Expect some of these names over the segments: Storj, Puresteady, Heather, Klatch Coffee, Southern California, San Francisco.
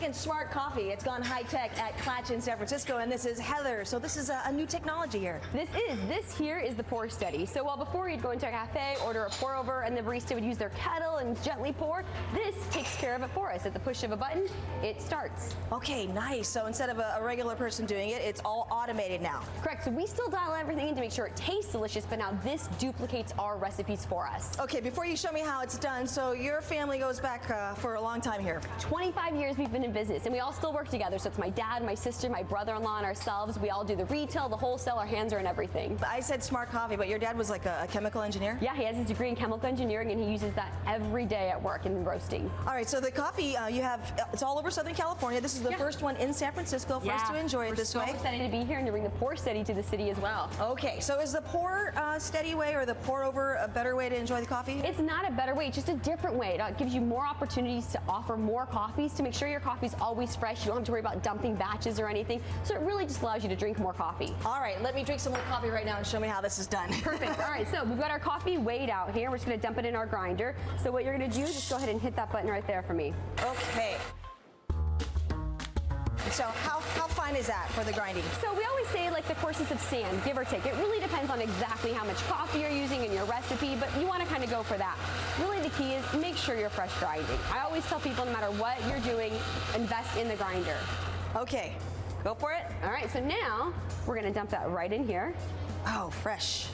Second, smart coffee. It's gone high tech at Klatch in San Francisco, and this is Heather. So this is a new technology here. This here is the Puresteady. So while before you'd go into a cafe, order a pour over, and the barista would use their kettle and gently pour, this takes care of it for us. At the push of a button, it starts. Okay, nice. So instead of a regular person doing it, it's all automated now. Correct. So we still dial everything in to make sure it tastes delicious, but now this duplicates our recipes for us. Okay, before you show me how it's done, so your family goes back for a long time here. 25 years we've been in business, and we all still work together. So it's my dad, my sister, my brother-in-law, and ourselves. We all do the retail, the wholesale, our hands are in everything. I said smart coffee, but your dad was like a chemical engineer? Yeah, he has his degree in chemical engineering, and he uses that every day at work in roasting. All right, so the coffee you have, it's all over Southern California. This is the first one in San Francisco for us to enjoy it this way. We're so excited to be here and to bring the Puresteady to the city as well. Okay, so is the Puresteady way or the pour over a better way to enjoy the coffee? It's not a better way, it's just a different way. It gives you more opportunities to offer more coffees, to make sure your coffee's always fresh. You don't have to worry about dumping batches or anything. So it really just allows you to drink more coffee. All right, let me drink some more coffee right now and show me how this is done. Perfect. All right, so we've got our coffee weighed out here. We're just going to dump it in our grinder. So what you're going to do is just go ahead and hit that button right there for me. Okay. So how fine is that for the grinding? So we always say like the coarseness of sand, give or take. It really depends on exactly how much coffee you're using in your recipe, but you want to kind of go for that. Really the key is make sure you're fresh grinding. I always tell people no matter what you're doing, invest in the grinder. Okay, go for it. All right, so now we're going to dump that right in here. Oh, fresh.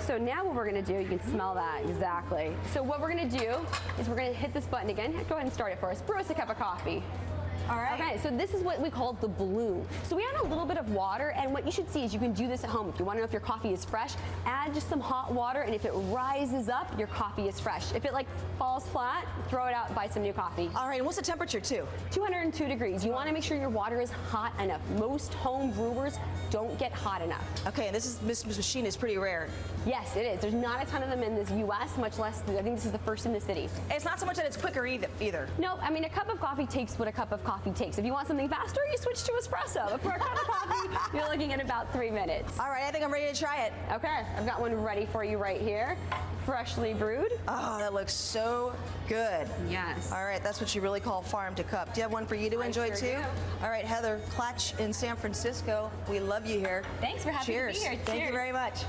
So now what we're going to do, you can smell that, exactly. So what we're going to do is we're going to hit this button again. Go ahead and start it for us. Brew us a cup of coffee. All right. Okay, so this is what we call the bloom. So we add a little bit of water, and what you should see is you can do this at home. If you want to know if your coffee is fresh, add just some hot water, and if it rises up, your coffee is fresh. If it like falls flat, throw it out, buy some new coffee. All right, and what's the temperature too? 202 degrees. You want to make sure your water is hot enough. Most home brewers don't get hot enough. Okay, and this machine is pretty rare. Yes, it is. There's not a ton of them in this U.S., much less, I think this is the first in the city. And it's not so much that it's quicker either. No, I mean, a cup of coffee takes what a cup of coffee takes. If you want something faster, you switch to espresso. For a cup of coffee, you're looking at about 3 minutes. All right, I think I'm ready to try it. Okay, I've got one ready for you right here. Freshly brewed. Oh, that looks so good. Yes. All right, that's what you really call farm to cup. Do you have one for you to enjoy too? All right, Heather, Klatch in San Francisco. We love you here. Thanks for having me here. Cheers. Thank you very much.